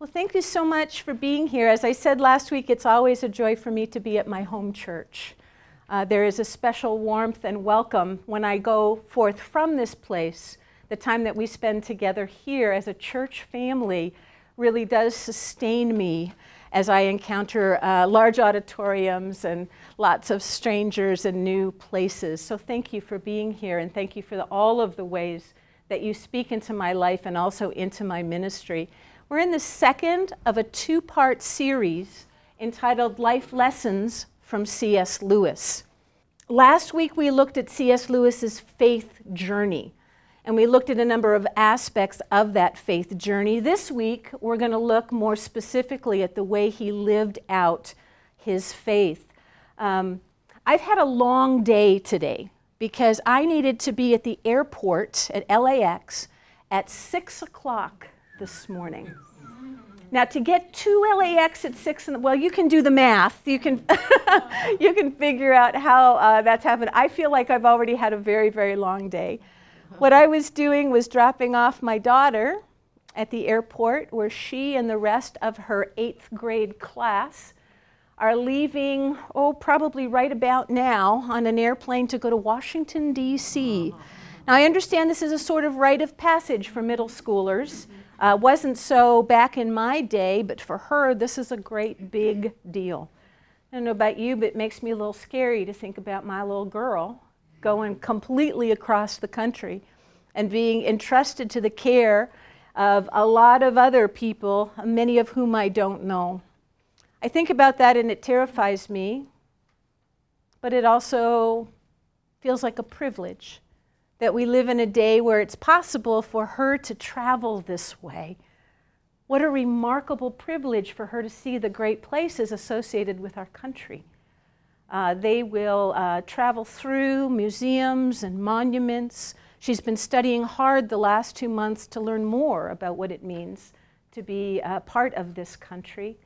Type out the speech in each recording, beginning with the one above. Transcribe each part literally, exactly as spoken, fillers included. Well, thank you so much for being here. As I said last week, it's always a joy for me to be at my home church. Uh, there is a special warmth and welcome when I go forth from this place. The time that we spend together here as a church family really does sustain me as I encounter uh, large auditoriums and lots of strangers and new places. So thank you for being here, and thank you for the, all of the ways that you speak into my life and also into my ministry. We're in the second of a two-part series entitled Life Lessons from C S Lewis. Last week we looked at C S Lewis's faith journey, and we looked at a number of aspects of that faith journey. This week we're going to look more specifically at the way he lived out his faith. Um, I've had a long day today because I needed to be at the airport at L A X at six o'clock this morning. Now, to get to L A X at six, in the, well, you can do the math. You can, you can figure out how uh, that's happened. I feel like I've already had a very, very long day. What I was doing was dropping off my daughter at the airport, where she and the rest of her eighth grade class are leaving, oh, probably right about now, on an airplane to go to Washington, D C Now, I understand this is a sort of rite of passage for middle schoolers. Uh, wasn't so back in my day, but for her, this is a great big deal. I don't know about you, but it makes me a little scary to think about my little girl going completely across the country and being entrusted to the care of a lot of other people, many of whom I don't know. I think about that and it terrifies me, but it also feels like a privilege that we live in a day where it's possible for her to travel this way. What a remarkable privilege for her to see the great places associated with our country. Uh, they will uh, travel through museums and monuments. She's been studying hard the last two months to learn more about what it means to be a part of this country.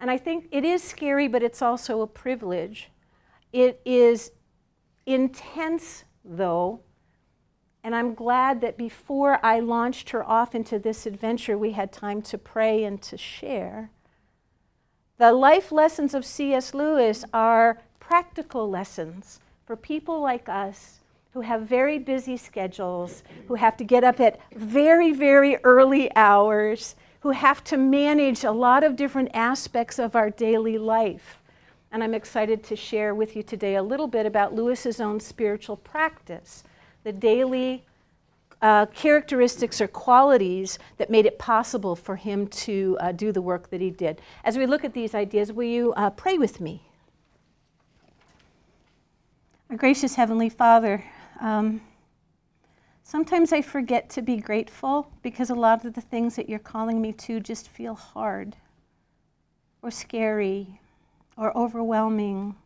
And I think it is scary, but it's also a privilege. It is intense, though. And I'm glad that before I launched her off into this adventure, we had time to pray and to share. The life lessons of C S Lewis are practical lessons for people like us who have very busy schedules, who have to get up at very, very early hours, who have to manage a lot of different aspects of our daily life. And I'm excited to share with you today a little bit about Lewis's own spiritual practice, the daily uh, characteristics or qualities that made it possible for him to uh, do the work that he did. As we look at these ideas, will you uh, pray with me? Our gracious Heavenly Father, um, sometimes I forget to be grateful because a lot of the things that you're calling me to just feel hard or scary or overwhelming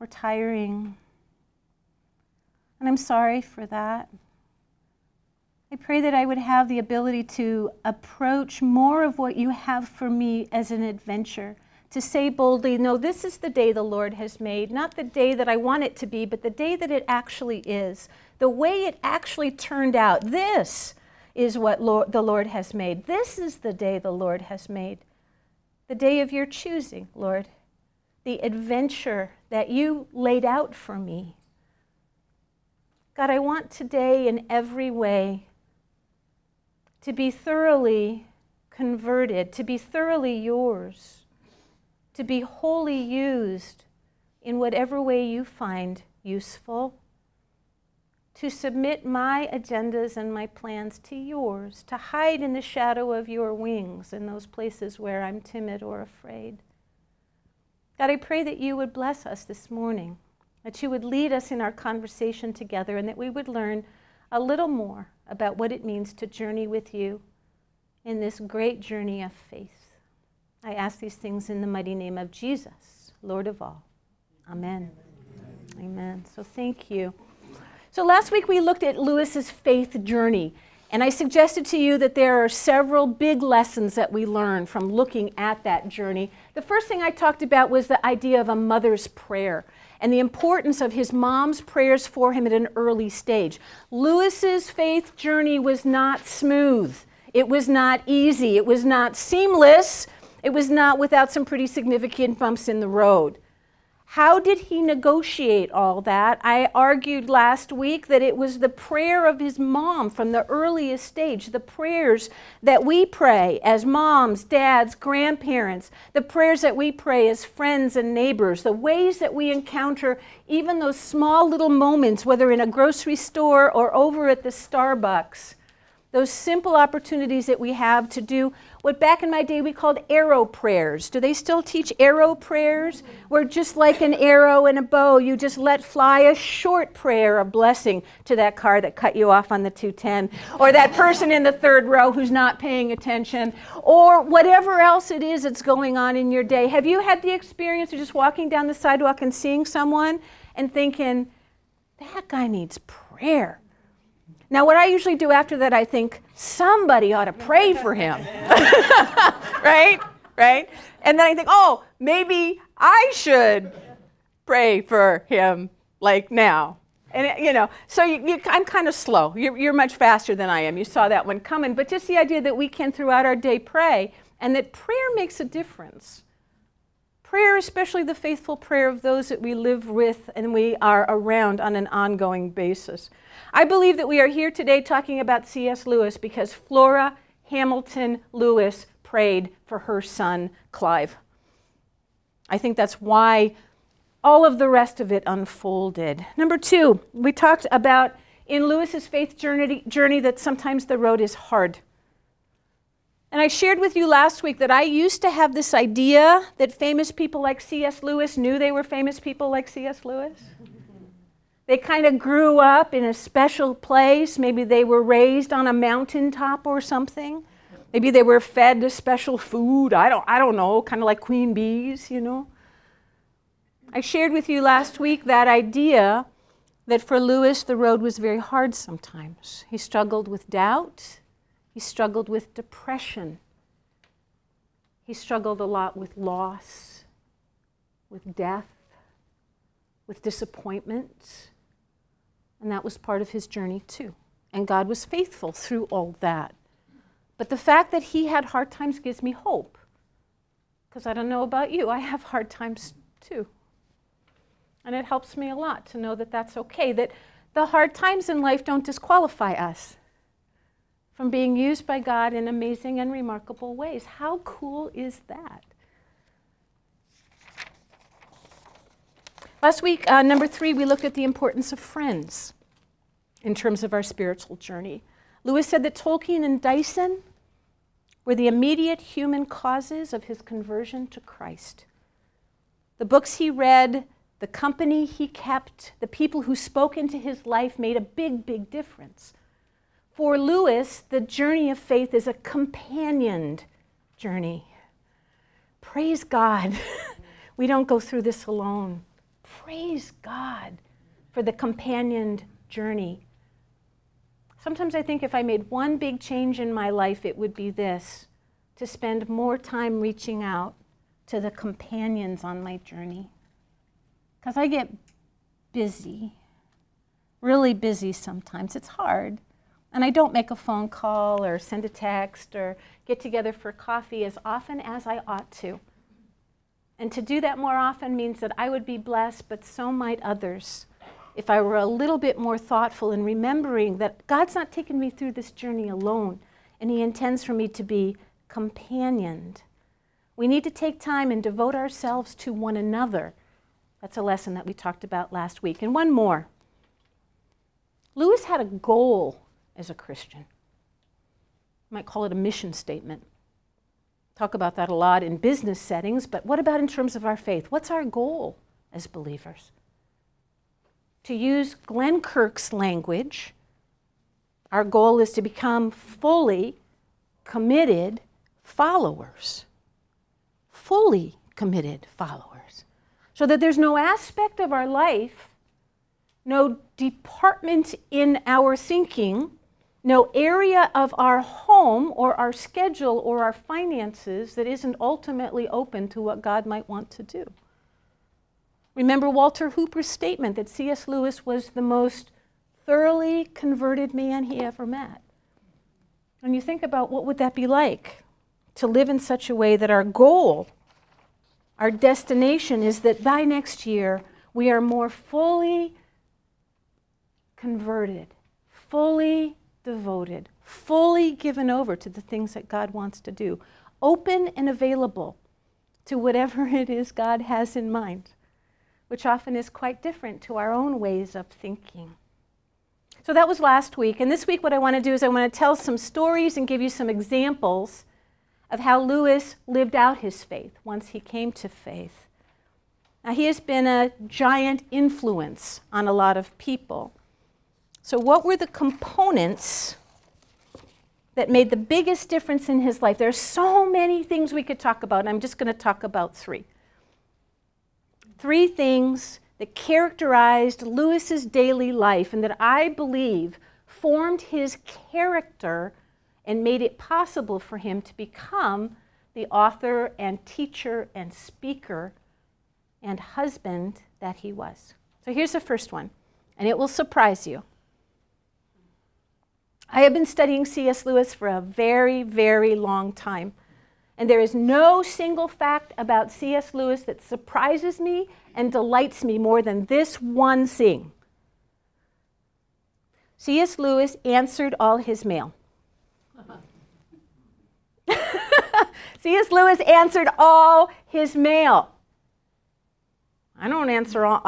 or tiring. And I'm sorry for that. I pray that I would have the ability to approach more of what you have for me as an adventure, to say boldly, no, this is the day the Lord has made, not the day that I want it to be, but the day that it actually is, the way it actually turned out. This is what Lord, the Lord has made. This is the day the Lord has made, the day of your choosing, Lord, the adventure that you laid out for me. God, I want today in every way to be thoroughly converted, to be thoroughly yours, to be wholly used in whatever way you find useful, to submit my agendas and my plans to yours, to hide in the shadow of your wings in those places where I'm timid or afraid. God, I pray that you would bless us this morning, that you would lead us in our conversation together, and that we would learn a little more about what it means to journey with you in this great journey of faith. I ask these things in the mighty name of Jesus, Lord of all. Amen. Amen. Amen. So thank you. So last week we looked at Lewis's faith journey, and I suggested to you that there are several big lessons that we learn from looking at that journey. The first thing I talked about was the idea of a mother's prayer and the importance of his mom's prayers for him at an early stage. Lewis's faith journey was not smooth. It was not easy. It was not seamless. It was not without some pretty significant bumps in the road. How did he negotiate all that? I argued last week that it was the prayer of his mom from the earliest stage, the prayers that we pray as moms, dads, grandparents, the prayers that we pray as friends and neighbors, the ways that we encounter even those small little moments, whether in a grocery store or over at the Starbucks, those simple opportunities that we have to do what back in my day we called arrow prayers. Do they still teach arrow prayers? Where just like an arrow and a bow, you just let fly a short prayer, a blessing to that car that cut you off on the two ten, or that person in the third row who's not paying attention, or whatever else it is that's going on in your day. Have you had the experience of just walking down the sidewalk and seeing someone and thinking, that guy needs prayer? Now, what I usually do after that, I think, somebody ought to pray for him, right? Right? And then I think, oh, maybe I should pray for him, like now. And, you know, so you, you, I'm kind of slow. You're, you're much faster than I am. You saw that one coming. But just the idea that we can, throughout our day, pray, and that prayer makes a difference. Prayer, especially the faithful prayer of those that we live with and we are around on an ongoing basis. I believe that we are here today talking about C S Lewis because Flora Hamilton Lewis prayed for her son, Clive. I think that's why all of the rest of it unfolded. Number two, we talked about in Lewis's faith journey, journey that sometimes the road is hard. And I shared with you last week that I used to have this idea that famous people like C S Lewis knew they were famous people like C S Lewis. They kind of grew up in a special place. Maybe they were raised on a mountaintop or something. Maybe they were fed a special food. I don't, I don't know, kind of like queen bees, you know. I shared with you last week that idea that for Lewis, the road was very hard sometimes. He struggled with doubt. He struggled with depression. He struggled a lot with loss, with death, with disappointment. And that was part of his journey too. And God was faithful through all that. But the fact that he had hard times gives me hope. Because I don't know about you, I have hard times too. And it helps me a lot to know that that's okay, that the hard times in life don't disqualify us from being used by God in amazing and remarkable ways. How cool is that? Last week, uh, number three, we looked at the importance of friends in terms of our spiritual journey. Lewis said that Tolkien and Dyson were the immediate human causes of his conversion to Christ. The books he read, the company he kept, the people who spoke into his life made a big, big difference. For Lewis, the journey of faith is a companioned journey. Praise God, we don't go through this alone. Praise God for the companioned journey. Sometimes I think if I made one big change in my life, it would be this, to spend more time reaching out to the companions on my journey. Because I get busy, really busy sometimes. It's hard. And I don't make a phone call or send a text or get together for coffee as often as I ought to. And to do that more often means that I would be blessed, but so might others, if I were a little bit more thoughtful in remembering that God's not taking me through this journey alone, and he intends for me to be companioned. We need to take time and devote ourselves to one another. That's a lesson that we talked about last week. And one more. Lewis had a goal as a Christian. You might call it a mission statement. Talk about that a lot in business settings, but what about in terms of our faith? What's our goal as believers? To use Glenn Kirk's language, our goal is to become fully committed followers. Fully committed followers. So that there's no aspect of our life, no department in our thinking, no area of our home or our schedule or our finances that isn't ultimately open to what God might want to do. Remember Walter Hooper's statement that C S Lewis was the most thoroughly converted man he ever met. And you think about what would that be like to live in such a way that our goal, our destination is that by next year we are more fully converted, fully devoted, fully given over to the things that God wants to do, open and available to whatever it is God has in mind, which often is quite different to our own ways of thinking. So that was last week. And this week what I want to do is I want to tell some stories and give you some examples of how Lewis lived out his faith once he came to faith. Now, he has been a giant influence on a lot of people. So what were the components that made the biggest difference in his life? There are so many things we could talk about, and I'm just going to talk about three. Three things that characterized Lewis's daily life and that I believe formed his character and made it possible for him to become the author and teacher and speaker and husband that he was. So here's the first one, and it will surprise you. I have been studying C S Lewis for a very, very long time, and there is no single fact about C S Lewis that surprises me and delights me more than this one thing. C S Lewis answered all his mail. C S Lewis answered all his mail. I don't answer all.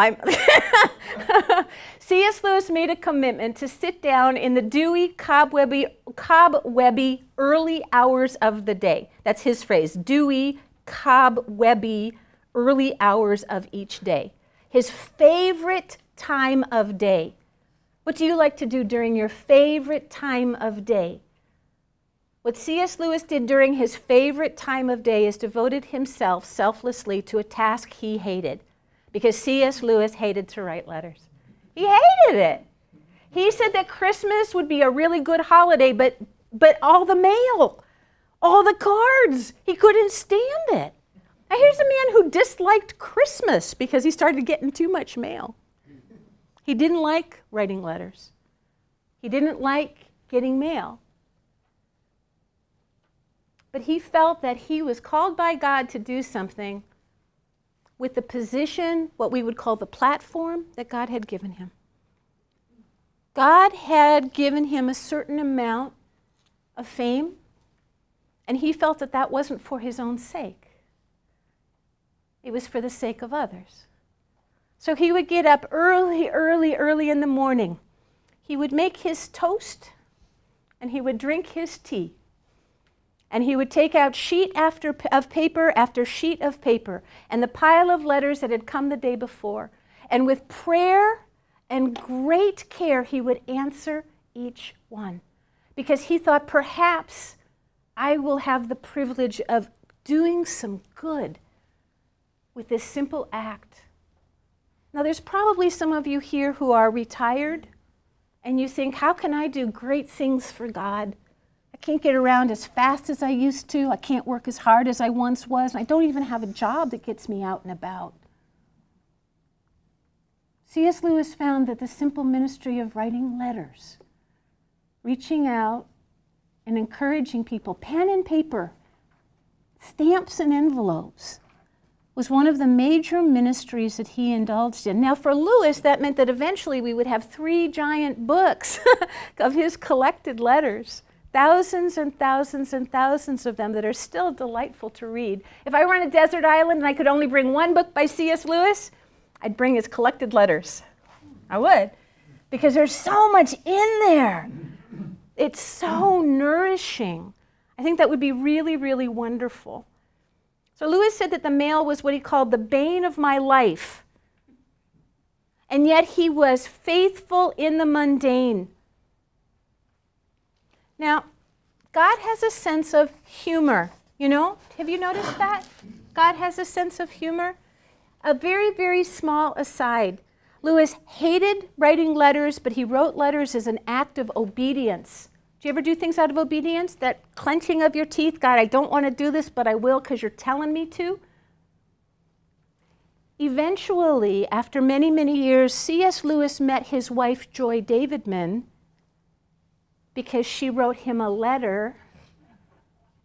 C S Lewis made a commitment to sit down in the dewy, cobwebby, cobwebby early hours of the day. That's his phrase, dewy, cobwebby early hours of each day. His favorite time of day. What do you like to do during your favorite time of day? What C S Lewis did during his favorite time of day is devoted himself selflessly to a task he hated. Because C S Lewis hated to write letters. He hated it. He said that Christmas would be a really good holiday, but, but all the mail, all the cards, he couldn't stand it. Now here's a man who disliked Christmas because he started getting too much mail. He didn't like writing letters. He didn't like getting mail. But he felt that he was called by God to do something with the position, what we would call the platform, that God had given him. God had given him a certain amount of fame, and he felt that that wasn't for his own sake. It was for the sake of others. So he would get up early, early, early in the morning. He would make his toast, and he would drink his tea. And he would take out sheet after of paper after sheet of paper and the pile of letters that had come the day before. And with prayer and great care, he would answer each one. Because he thought, perhaps I will have the privilege of doing some good with this simple act. Now, there's probably some of you here who are retired, and you think, how can I do great things for God? I can't get around as fast as I used to. I can't work as hard as I once was. And I don't even have a job that gets me out and about. C S Lewis found that the simple ministry of writing letters, reaching out and encouraging people, pen and paper, stamps and envelopes, was one of the major ministries that he indulged in. Now for Lewis, that meant that eventually we would have three giant books of his collected letters. Thousands and thousands and thousands of them that are still delightful to read. If I were on a desert island and I could only bring one book by C S Lewis, I'd bring his collected letters. I would, because there's so much in there. It's so nourishing. I think that would be really, really wonderful. So Lewis said that the mail was what he called the bane of my life. And yet he was faithful in the mundane. Now, God has a sense of humor, you know? Have you noticed that? God has a sense of humor. A very, very small aside. Lewis hated writing letters, but he wrote letters as an act of obedience. Do you ever do things out of obedience? That clenching of your teeth, God, I don't want to do this, but I will because you're telling me to? Eventually, after many, many years, C S Lewis met his wife, Joy Davidman, because she wrote him a letter,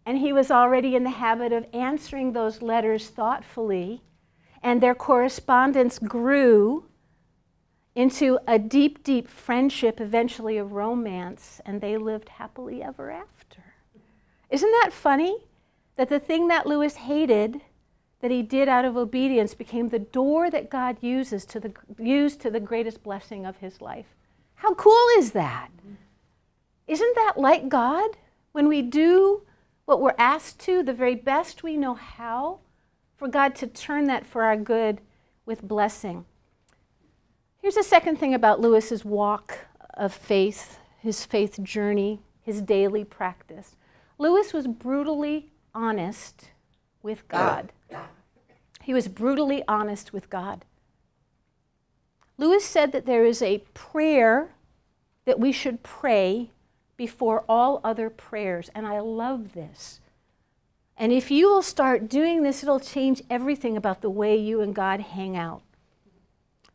and he was already in the habit of answering those letters thoughtfully, and their correspondence grew into a deep, deep friendship, eventually a romance, and they lived happily ever after. Isn't that funny? That the thing that Lewis hated, that he did out of obedience, became the door that God uses to the, used to the greatest blessing of his life. How cool is that? Isn't that like God? When we do what we're asked to, the very best we know how, for God to turn that for our good with blessing. Here's the second thing about Lewis's walk of faith, his faith journey, his daily practice. Lewis was brutally honest with God. He was brutally honest with God. Lewis said that there is a prayer that we should pray before all other prayers, and I love this. And if you will start doing this, it'll change everything about the way you and God hang out.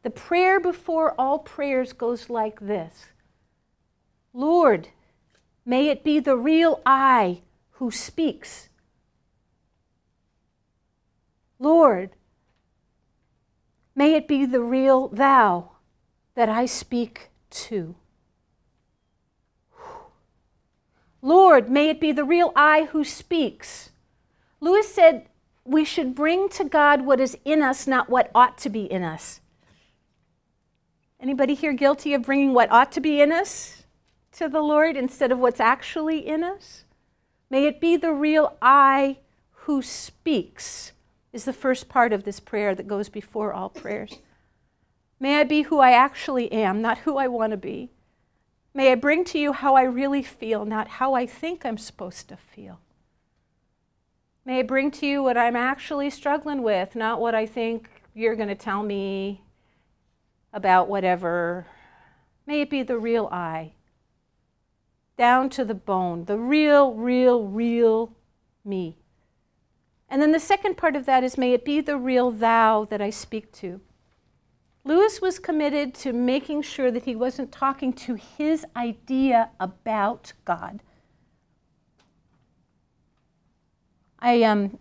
The prayer before all prayers goes like this. Lord, may it be the real I who speaks. Lord, may it be the real thou that I speak to. Lord, may it be the real I who speaks. Lewis said we should bring to God what is in us, not what ought to be in us. Anybody here guilty of bringing what ought to be in us to the Lord instead of what's actually in us? May it be the real I who speaks is the first part of this prayer that goes before all prayers. May I be who I actually am, not who I want to be. May I bring to you how I really feel, not how I think I'm supposed to feel. May I bring to you what I'm actually struggling with, not what I think you're going to tell me about whatever. May it be the real I, down to the bone, the real, real, real me. And then the second part of that is, may it be the real thou that I speak to. Lewis was committed to making sure that he wasn't talking to his idea about God. I, um,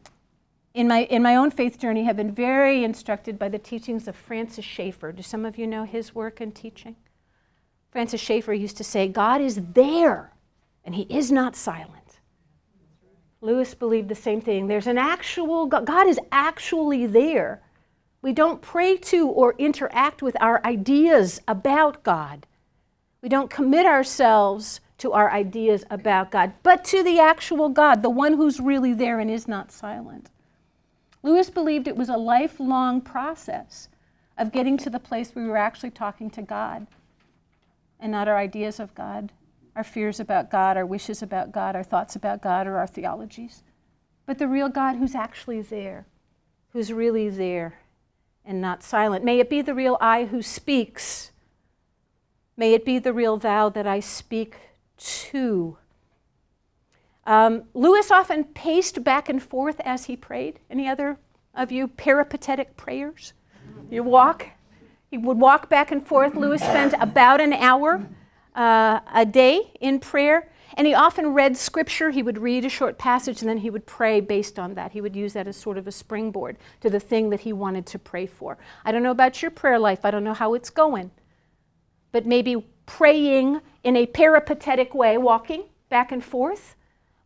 in my, in my own faith journey, have been very instructed by the teachings of Francis Schaeffer. Do some of you know his work and teaching? Francis Schaeffer used to say, God is there, and he is not silent. Lewis believed the same thing. There's an actual God. God is actually there. We don't pray to or interact with our ideas about God. We don't commit ourselves to our ideas about God, but to the actual God, the one who's really there and is not silent. Lewis believed it was a lifelong process of getting to the place where we were actually talking to God and not our ideas of God, our fears about God, our wishes about God, our thoughts about God, or our theologies, but the real God who's actually there, who's really there and not silent. May it be the real I who speaks. May it be the real thou that I speak to. Um, Lewis often paced back and forth as he prayed. Any other of you peripatetic prayers? You walk. He would walk back and forth. Lewis spent about an hour uh, a day in prayer, and he often read scripture. He would read a short passage, and then he would pray based on that. He would use that as sort of a springboard to the thing that he wanted to pray for. I don't know about your prayer life. I don't know how it's going. But maybe praying in a peripatetic way, walking back and forth,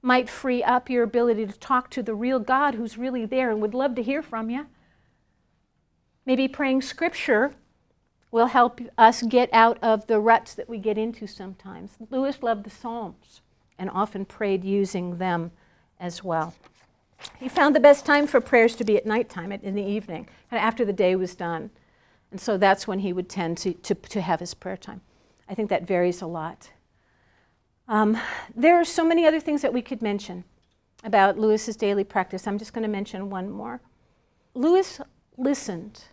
might free up your ability to talk to the real God who's really there and would love to hear from you. Maybe praying scripture will help us get out of the ruts that we get into sometimes. Lewis loved the Psalms and often prayed using them as well. He found the best time for prayers to be at nighttime, in the evening, and after the day was done. And so that's when he would tend to, to, to have his prayer time. I think that varies a lot. Um, there are so many other things that we could mention about Lewis's daily practice. I'm just going to mention one more. Lewis listened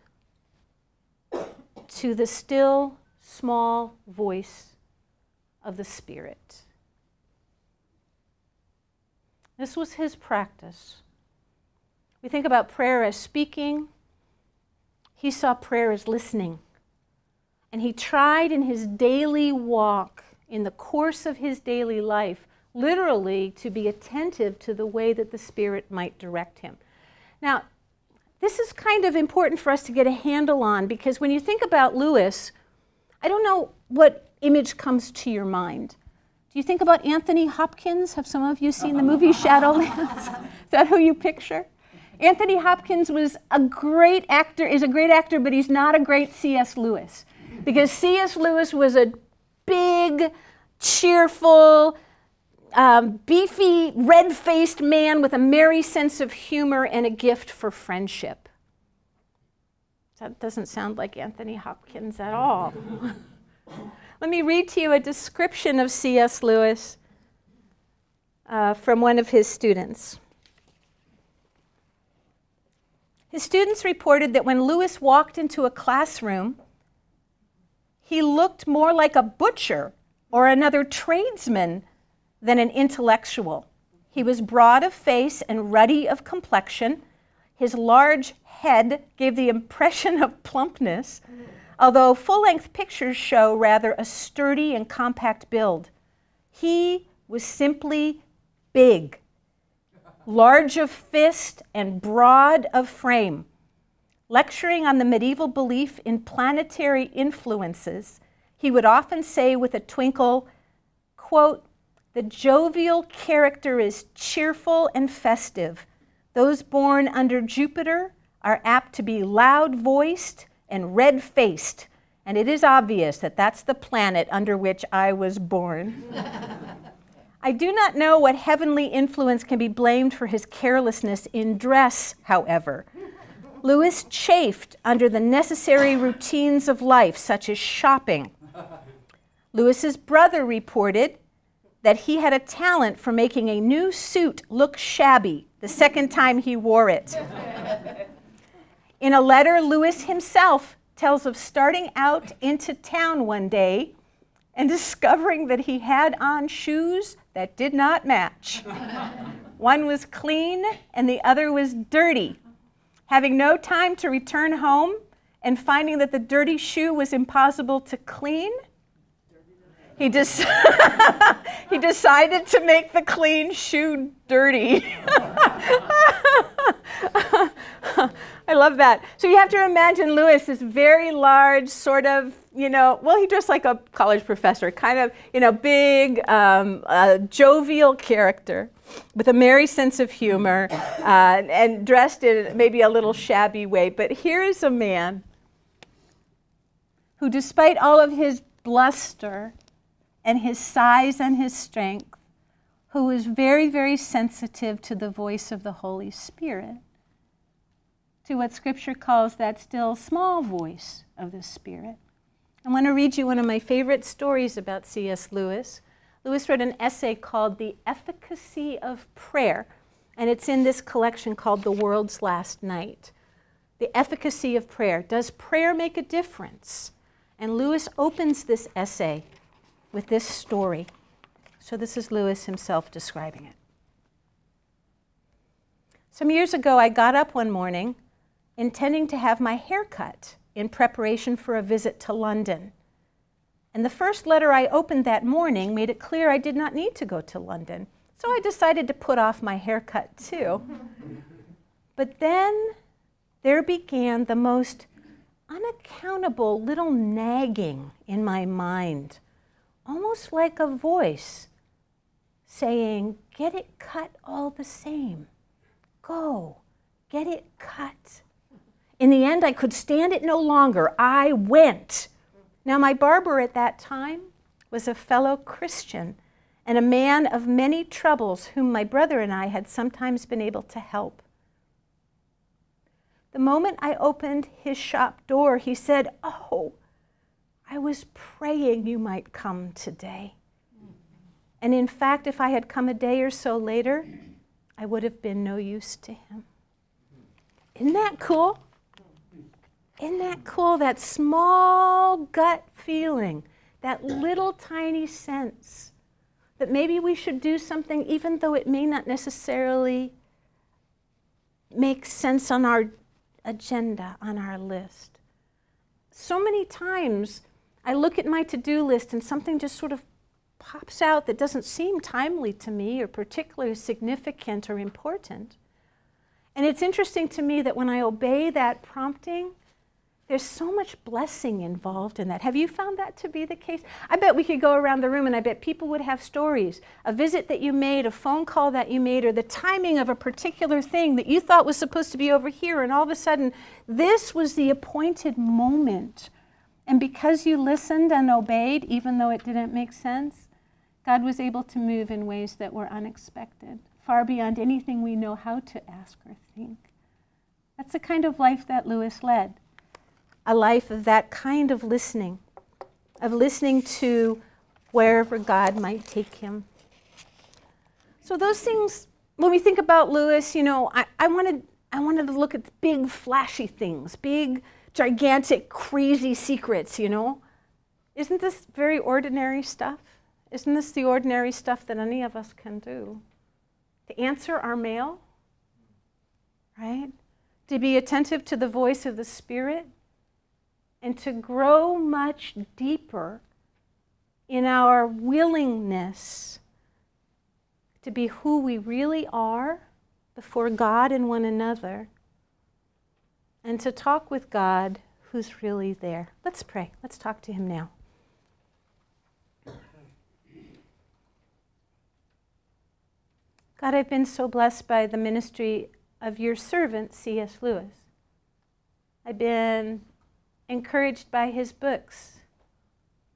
to the still, small voice of the Spirit. This was his practice. We think about prayer as speaking. He saw prayer as listening. And he tried in his daily walk, in the course of his daily life, literally to be attentive to the way that the Spirit might direct him. Now, this is kind of important for us to get a handle on, because when you think about Lewis, I don't know what image comes to your mind. Do you think about Anthony Hopkins? Have some of you seen the movie Shadowlands? Is that who you picture? Anthony Hopkins was a great actor, is a great actor, but he's not a great C S Lewis. Because C S Lewis was a big, cheerful, um, beefy, red-faced man with a merry sense of humor and a gift for friendship. That doesn't sound like Anthony Hopkins at all. Let me read to you a description of C S Lewis uh, from one of his students. His students reported that when Lewis walked into a classroom, he looked more like a butcher or another tradesman than an intellectual. He was broad of face and ruddy of complexion. His large head gave the impression of plumpness, although full-length pictures show rather a sturdy and compact build. He was simply big, large of fist and broad of frame. Lecturing on the medieval belief in planetary influences, he would often say with a twinkle, quote, "The jovial character is cheerful and festive. Those born under Jupiter are apt to be loud-voiced and red-faced, and it is obvious that that's the planet under which I was born." I do not know what heavenly influence can be blamed for his carelessness in dress, however. Lewis chafed under the necessary routines of life, such as shopping. Lewis's brother reported that he had a talent for making a new suit look shabby the second time he wore it. In a letter, Lewis himself tells of starting out into town one day and discovering that he had on shoes that did not match. One was clean and the other was dirty. Having no time to return home and finding that the dirty shoe was impossible to clean, he, de he decided to make the clean shoe dirty. I love that. So you have to imagine Lewis, this very large sort of, you know, well, he dressed like a college professor, kind of, you know, big, um, uh, jovial character, with a merry sense of humor, uh, and dressed in maybe a little shabby way. But here is a man who, despite all of his bluster and his size and his strength, who was very, very sensitive to the voice of the Holy Spirit, to what Scripture calls that still small voice of the Spirit. I want to read you one of my favorite stories about C S Lewis. Lewis wrote an essay called The Efficacy of Prayer, and it's in this collection called The World's Last Night. The Efficacy of Prayer. Does prayer make a difference? And Lewis opens this essay with this story. So this is Lewis himself describing it. Some years ago, I got up one morning intending to have my hair cut in preparation for a visit to London. And the first letter I opened that morning made it clear I did not need to go to London. So I decided to put off my haircut too. But then there began the most unaccountable little nagging in my mind, almost like a voice saying, "Get it cut all the same. Go, get it cut." In the end, I could stand it no longer. I went. Now, my barber at that time was a fellow Christian and a man of many troubles whom my brother and I had sometimes been able to help. The moment I opened his shop door, he said, "Oh, I was praying you might come today." And in fact, if I had come a day or so later, I would have been no use to him. Isn't that cool? Isn't that cool? That small gut feeling, that little tiny sense that maybe we should do something even though it may not necessarily make sense on our agenda, on our list. So many times I look at my to-do list and something just sort of pops out that doesn't seem timely to me or particularly significant or important. And it's interesting to me that when I obey that prompting, there's so much blessing involved in that. Have you found that to be the case? I bet we could go around the room and I bet people would have stories. A visit that you made, a phone call that you made, or the timing of a particular thing that you thought was supposed to be over here, and all of a sudden, this was the appointed moment. And because you listened and obeyed, even though it didn't make sense, God was able to move in ways that were unexpected, far beyond anything we know how to ask or think. That's the kind of life that Lewis led. A life of that kind of listening, of listening to wherever God might take him. So those things, when we think about Lewis, you know, I, I, wanted, I wanted to look at the big flashy things, big, gigantic, crazy secrets, you know. Isn't this very ordinary stuff? Isn't this the ordinary stuff that any of us can do? To answer our mail, right? To be attentive to the voice of the Spirit, and to grow much deeper in our willingness to be who we really are before God and one another, and to talk with God who's really there. Let's pray. Let's talk to him now. God, I've been so blessed by the ministry of your servant, C S Lewis. I've been encouraged by his books.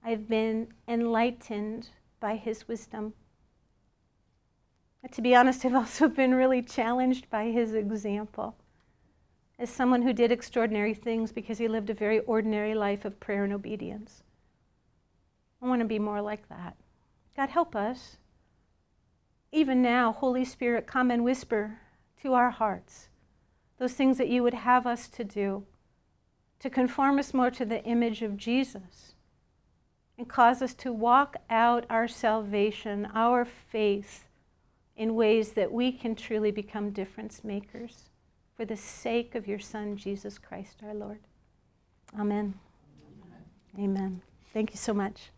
I've been enlightened by his wisdom. But to be honest, I've also been really challenged by his example as someone who did extraordinary things because he lived a very ordinary life of prayer and obedience. I want to be more like that. God, help us. Even now, Holy Spirit, come and whisper to our hearts those things that you would have us to do, to conform us more to the image of Jesus and cause us to walk out our salvation, our faith, in ways that we can truly become difference makers for the sake of your Son, Jesus Christ, our Lord. Amen. Amen. Amen. Thank you so much.